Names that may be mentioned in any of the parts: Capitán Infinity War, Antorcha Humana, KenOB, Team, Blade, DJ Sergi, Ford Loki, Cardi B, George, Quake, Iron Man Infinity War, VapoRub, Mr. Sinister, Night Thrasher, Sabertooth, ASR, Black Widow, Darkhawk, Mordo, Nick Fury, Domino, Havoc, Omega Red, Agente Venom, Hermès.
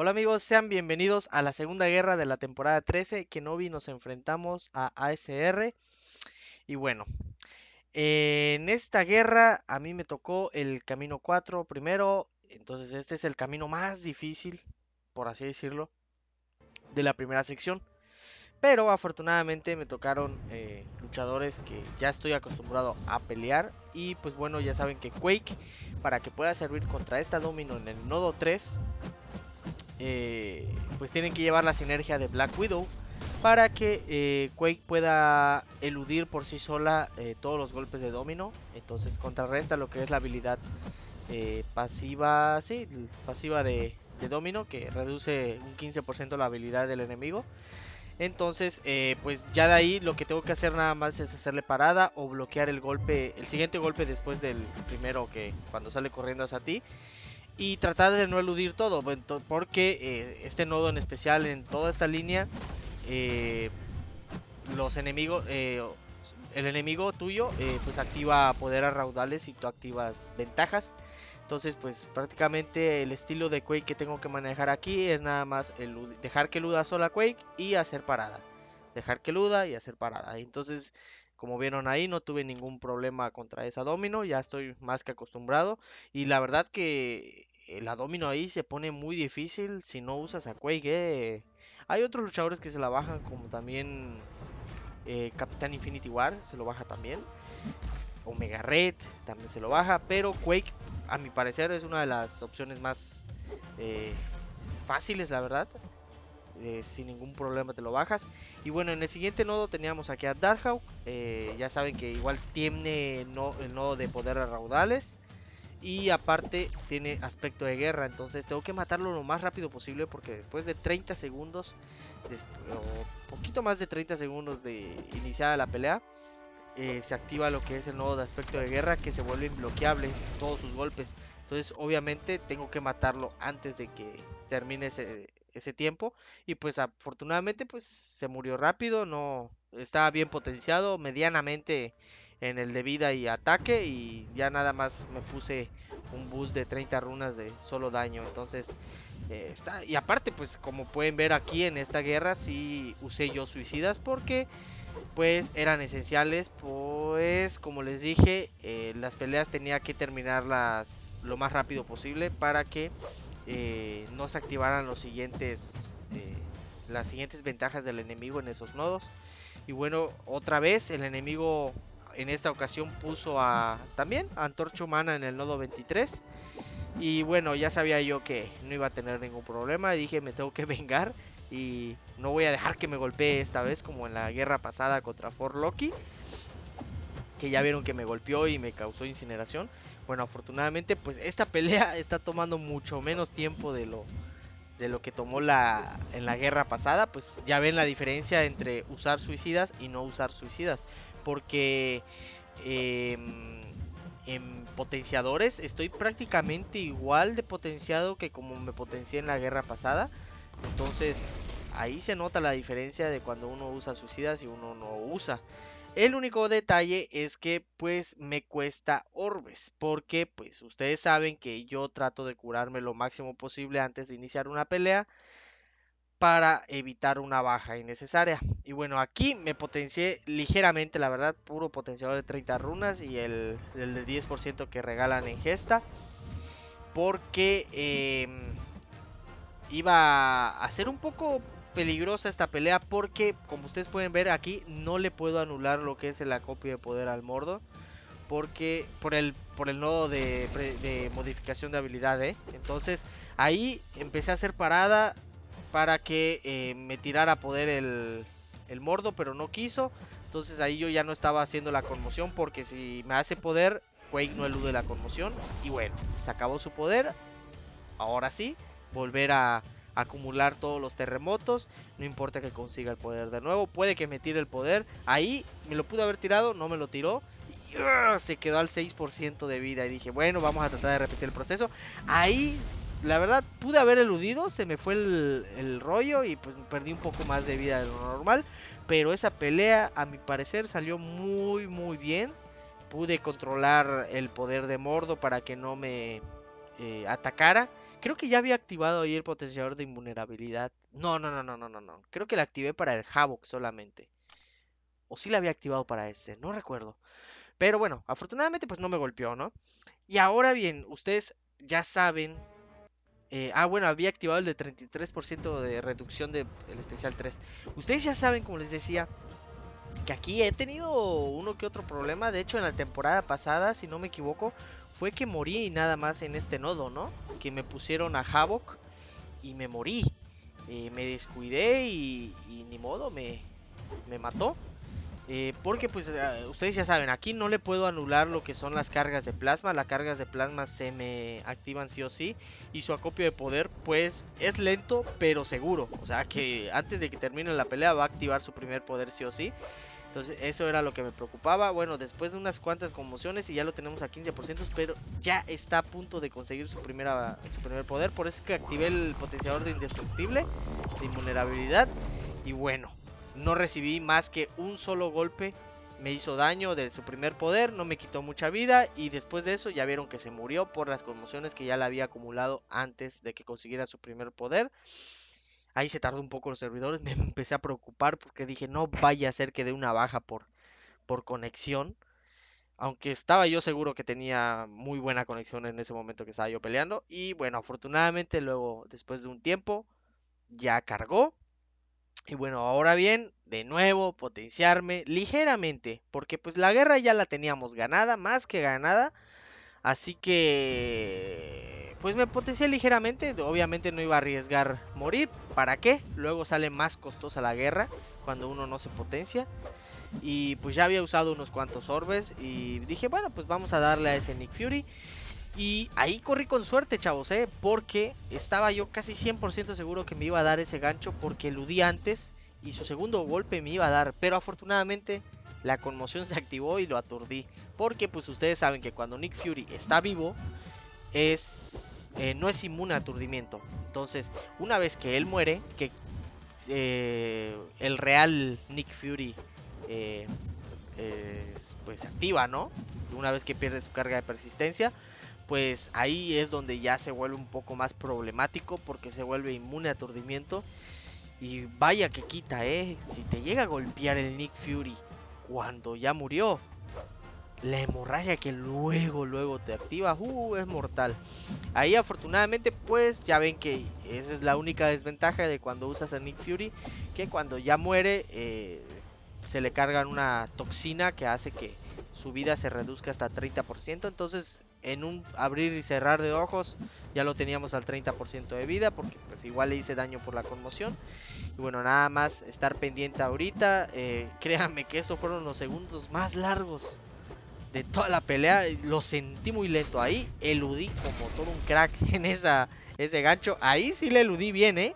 Hola amigos, sean bienvenidos a la segunda guerra de la temporada 13, KenOB, nos enfrentamos a ASR. Y bueno, en esta guerra a mí me tocó el camino 4 primero, entonces este es el camino más difícil, por así decirlo, de la primera sección. Pero afortunadamente me tocaron luchadores que ya estoy acostumbrado a pelear. Y pues bueno, ya saben que Quake, para que pueda servir contra esta Domino en el nodo 3, pues tienen que llevar la sinergia de Black Widow, para que Quake pueda eludir por sí sola todos los golpes de Domino. Entonces contrarresta lo que es la habilidad pasiva, sí, pasiva de Domino, que reduce un 15% la habilidad del enemigo. Entonces, pues ya de ahí lo que tengo que hacer nada más es hacerle parada o bloquear el golpe, el siguiente golpe después del primero, que cuando sale corriendo hacia ti, y tratar de no eludir todo, porque este nodo en especial, en toda esta línea, los enemigos, el enemigo tuyo, pues activa poderes raudales y tú activas ventajas. Entonces pues prácticamente el estilo de Quake que tengo que manejar aquí es nada más dejar que eluda sola Quake y hacer parada. Dejar que eluda y hacer parada. Entonces, como vieron ahí, no tuve ningún problema contra esa Domino. Ya estoy más que acostumbrado. Y la verdad que la Domino ahí se pone muy difícil si no usas a Quake. Hay otros luchadores que se la bajan, como también Capitán Infinity War se lo baja también. Omega Red también se lo baja, pero Quake, a mi parecer, es una de las opciones más fáciles, la verdad. Sin ningún problema te lo bajas. Y bueno, en el siguiente nodo teníamos aquí a Darkhawk. Ya saben que igual tiene el nodo de poderes raudales. Y aparte tiene aspecto de guerra. Entonces tengo que matarlo lo más rápido posible, porque después de 30 segundos, o poquito más de 30 segundos de iniciada la pelea, se activa lo que es el nodo de aspecto de guerra, que se vuelve imbloqueable todos sus golpes. Entonces obviamente tengo que matarlo antes de que termine ese tiempo. Y pues afortunadamente pues se murió rápido. No, estaba bien potenciado medianamente en el de vida y ataque. Y ya nada más me puse un boost de 30 runas de solo daño. Entonces está. Y aparte pues, como pueden ver aquí en esta guerra, sí usé yo suicidas, porque pues eran esenciales. Pues como les dije, las peleas tenía que terminarlas lo más rápido posible, para que no se activaran los siguientes las siguientes ventajas del enemigo en esos nodos. Y bueno, otra vez el enemigo en esta ocasión puso también a Antorcha Humana en el nodo 23. Y bueno, ya sabía yo que no iba a tener ningún problema. Dije, me tengo que vengar y no voy a dejar que me golpee esta vez, como en la guerra pasada contra Ford Loki, que ya vieron que me golpeó y me causó incineración. Bueno, afortunadamente pues esta pelea está tomando mucho menos tiempo de lo que tomó en la guerra pasada. Pues ya ven la diferencia entre usar suicidas y no usar suicidas, porque en potenciadores estoy prácticamente igual de potenciado que como me potencié en la guerra pasada. Entonces ahí se nota la diferencia de cuando uno usa suicidas y uno no usa. El único detalle es que pues me cuesta orbes, porque pues ustedes saben que yo trato de curarme lo máximo posible antes de iniciar una pelea, para evitar una baja innecesaria. Y bueno, aquí me potencié ligeramente, la verdad, puro potenciador de 30 runas y el de 10% que regalan en gesta, porque iba a ser un poco peligrosa esta pelea, porque como ustedes pueden ver aquí, no le puedo anular lo que es el acopio de poder al Mordo, porque por el nodo de modificación de habilidad, Entonces ahí empecé a hacer parada para que me tirara poder el Mordo, pero no quiso. Entonces ahí yo ya no estaba haciendo la conmoción, porque si me hace poder, Quake no elude la conmoción. Y bueno, se acabó su poder. Ahora sí, volver a acumular todos los terremotos. No importa que consiga el poder de nuevo. Puede que me tire el poder. Ahí me lo pudo haber tirado, no me lo tiró. Y, se quedó al 6% de vida. Y dije, bueno, vamos a tratar de repetir el proceso. Ahí, la verdad, pude haber eludido. Se me fue el rollo y pues perdí un poco más de vida de lo normal. Pero esa pelea, a mi parecer, salió muy, muy bien. Pude controlar el poder de Mordo para que no me atacara. Creo que ya había activado ahí el potenciador de invulnerabilidad. No. Creo que la activé para el Havoc solamente. O sí la había activado para este, no recuerdo. Pero bueno, afortunadamente pues no me golpeó, ¿no? Y ahora bien, ustedes ya saben... bueno, había activado el de 33% de reducción del especial 3. Ustedes ya saben, como les decía... que aquí he tenido uno que otro problema. De hecho, en la temporada pasada, si no me equivoco, fue que morí nada más en este nodo, ¿no? Que me pusieron a Havoc y me morí. Me descuidé y ni modo, me mató. Porque, pues, ustedes ya saben, aquí no le puedo anular lo que son las cargas de plasma. Las cargas de plasma se me activan sí o sí. Y su acopio de poder, pues, es lento, pero seguro. O sea, que antes de que termine la pelea va a activar su primer poder sí o sí. Entonces eso era lo que me preocupaba. Bueno, después de unas cuantas conmociones y ya lo tenemos a 15%, pero ya está a punto de conseguir su primer poder. Por eso es que activé el potenciador de indestructible, de invulnerabilidad. Y bueno, no recibí más que un solo golpe. Me hizo daño de su primer poder, no me quitó mucha vida. Y después de eso ya vieron que se murió por las conmociones que ya le había acumulado antes de que consiguiera su primer poder. Ahí se tardó un poco los servidores, me empecé a preocupar porque dije no vaya a ser que dé una baja por conexión. Aunque estaba yo seguro que tenía muy buena conexión en ese momento que estaba yo peleando. Y bueno, afortunadamente luego después de un tiempo ya cargó. Y bueno, ahora bien, de nuevo potenciarme ligeramente. Porque pues la guerra ya la teníamos ganada, más que ganada. Así que... pues me potencié ligeramente, obviamente no iba a arriesgar morir, ¿para qué? Luego sale más costosa la guerra cuando uno no se potencia. Y pues ya había usado unos cuantos orbes y dije, bueno, pues vamos a darle a ese Nick Fury. Y ahí corrí con suerte, chavos, porque estaba yo casi 100% seguro que me iba a dar ese gancho porque eludí antes y su segundo golpe me iba a dar, pero afortunadamente... la conmoción se activó y lo aturdí. Porque pues ustedes saben que cuando Nick Fury está vivo... no es inmune a aturdimiento. Entonces, una vez que él muere, que el real Nick Fury pues se activa, ¿no? Una vez que pierde su carga de persistencia, pues ahí es donde ya se vuelve un poco más problemático, porque se vuelve inmune a aturdimiento. Y vaya que quita, si te llega a golpear el Nick Fury cuando ya murió, la hemorragia que luego te activa, es mortal. Ahí afortunadamente pues ya ven que esa es la única desventaja de cuando usas a Nick Fury, que cuando ya muere se le cargan una toxina que hace que su vida se reduzca hasta 30%. Entonces en un abrir y cerrar de ojos ya lo teníamos al 30% de vida, porque pues igual le hice daño por la conmoción. Y bueno, nada más estar pendiente ahorita. Créanme que esos fueron los segundos más largos de toda la pelea, lo sentí muy lento. Ahí eludí como todo un crack en ese gancho. Ahí sí le eludí bien,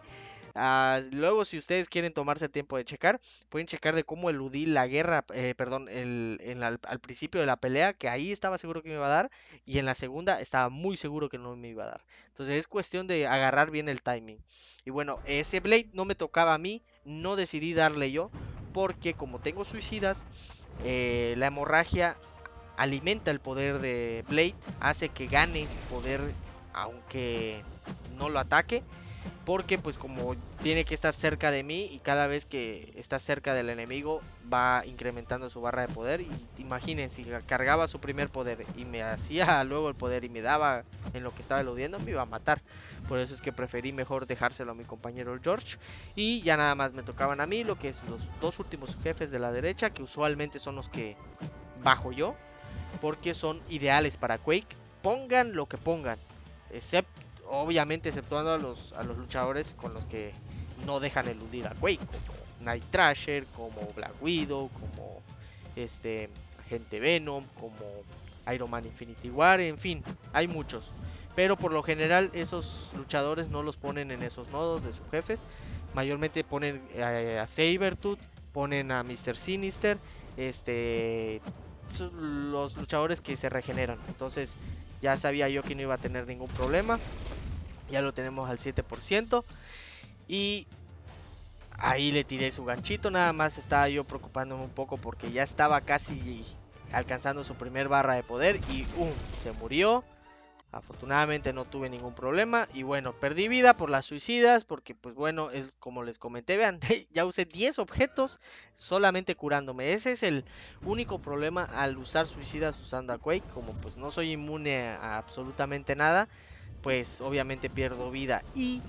luego si ustedes quieren tomarse el tiempo de checar, pueden checar de cómo eludí la guerra, al principio de la pelea, que ahí estaba seguro que me iba a dar, y en la segunda estaba muy seguro que no me iba a dar. Entonces es cuestión de agarrar bien el timing. Y bueno, ese Blade no me tocaba a mí, no decidí darle yo, porque como tengo suicidas, la hemorragia alimenta el poder de Blade, hace que gane poder aunque no lo ataque, porque pues como tiene que estar cerca de mí, y cada vez que está cerca del enemigo va incrementando su barra de poder. Y imagínense, si cargaba su primer poder y me hacía luego el poder y me daba en lo que estaba eludiendo, me iba a matar. Por eso es que preferí mejor dejárselo a mi compañero George. Y ya nada más me tocaban a mí lo que es los dos últimos jefes de la derecha, que usualmente son los que bajo yo, porque son ideales para Quake. Pongan lo que pongan, obviamente exceptuando a los luchadores con los que no dejan eludir a Quake, como Night Thrasher, como Black Widow, como Agente Venom, como Iron Man Infinity War, en fin, hay muchos. Pero por lo general esos luchadores no los ponen en esos nodos de sus jefes. Mayormente ponen a Sabertooth, ponen a Mr. Sinister, los luchadores que se regeneran. Entonces ya sabía yo que no iba a tener ningún problema. Ya lo tenemos al 7%. Y ahí le tiré su ganchito. Nada más estaba yo preocupándome un poco porque ya estaba casi alcanzando su primer barra de poder. Y se murió. Afortunadamente no tuve ningún problema. Y bueno, perdí vida por las suicidas, porque pues bueno, es como les comenté. Vean, ya usé 10 objetos solamente curándome. Ese es el único problema al usar suicidas usando a Quake. Como pues no soy inmune a absolutamente nada, pues obviamente pierdo vida. Y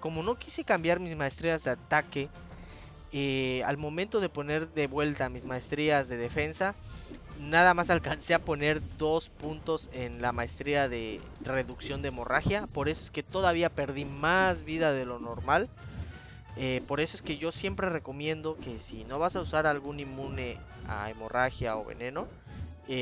como no quise cambiar mis maestrías de ataque, al momento de poner de vuelta mis maestrías de defensa, nada más alcancé a poner 2 puntos en la maestría de reducción de hemorragia. Por eso es que todavía perdí más vida de lo normal. Por eso es que yo siempre recomiendo que si no vas a usar algún inmune a hemorragia o veneno,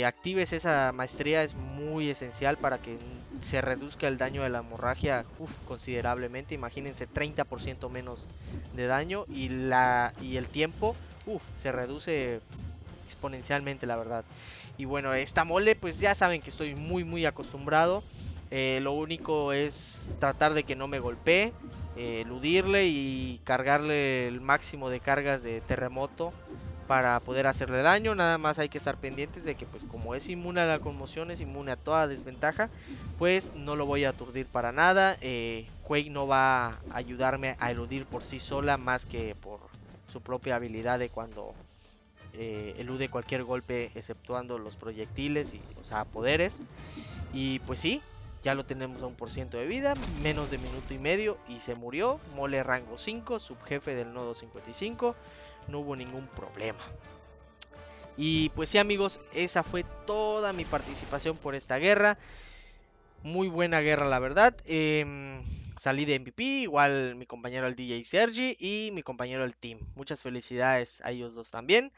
actives esa maestría. Es muy esencial para que se reduzca el daño de la hemorragia considerablemente. Imagínense, 30% menos de daño, y el tiempo se reduce exponencialmente, la verdad. Y bueno, esta mole pues ya saben que estoy muy acostumbrado. Lo único es tratar de que no me golpee, eludirle y cargarle el máximo de cargas de terremoto para poder hacerle daño. Nada más hay que estar pendientes de que pues como es inmune a la conmoción, es inmune a toda desventaja, pues no lo voy a aturdir para nada. Quake no va a ayudarme a eludir por sí sola más que por su propia habilidad de cuando elude cualquier golpe, exceptuando los proyectiles y, o sea, poderes. Y pues sí, ya lo tenemos a 1% de vida, menos de minuto y medio y se murió. Mole rango 5, subjefe del nodo 55. No hubo ningún problema. Y pues sí, amigos, esa fue toda mi participación por esta guerra. Muy buena guerra, la verdad. Salí de MVP, igual mi compañero el DJ Sergi y mi compañero el Team. Muchas felicidades a ellos dos también.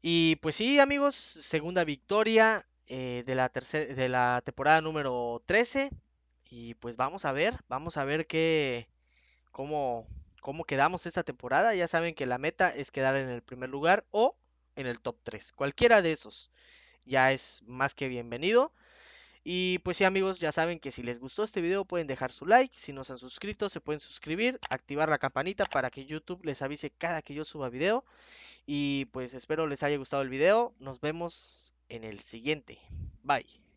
Y pues sí, amigos, segunda victoria de la temporada número 13. Y pues vamos a ver cómo quedamos esta temporada. Ya saben que la meta es quedar en el primer lugar o en el top 3. Cualquiera de esos ya es más que bienvenido. Y pues sí, amigos, ya saben que si les gustó este video pueden dejar su like. Si no se han suscrito, se pueden suscribir, activar la campanita para que YouTube les avise cada que yo suba video. Y pues espero les haya gustado el video. Nos vemos en el siguiente. Bye.